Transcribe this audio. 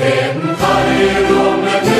เห็นไทยรวมและ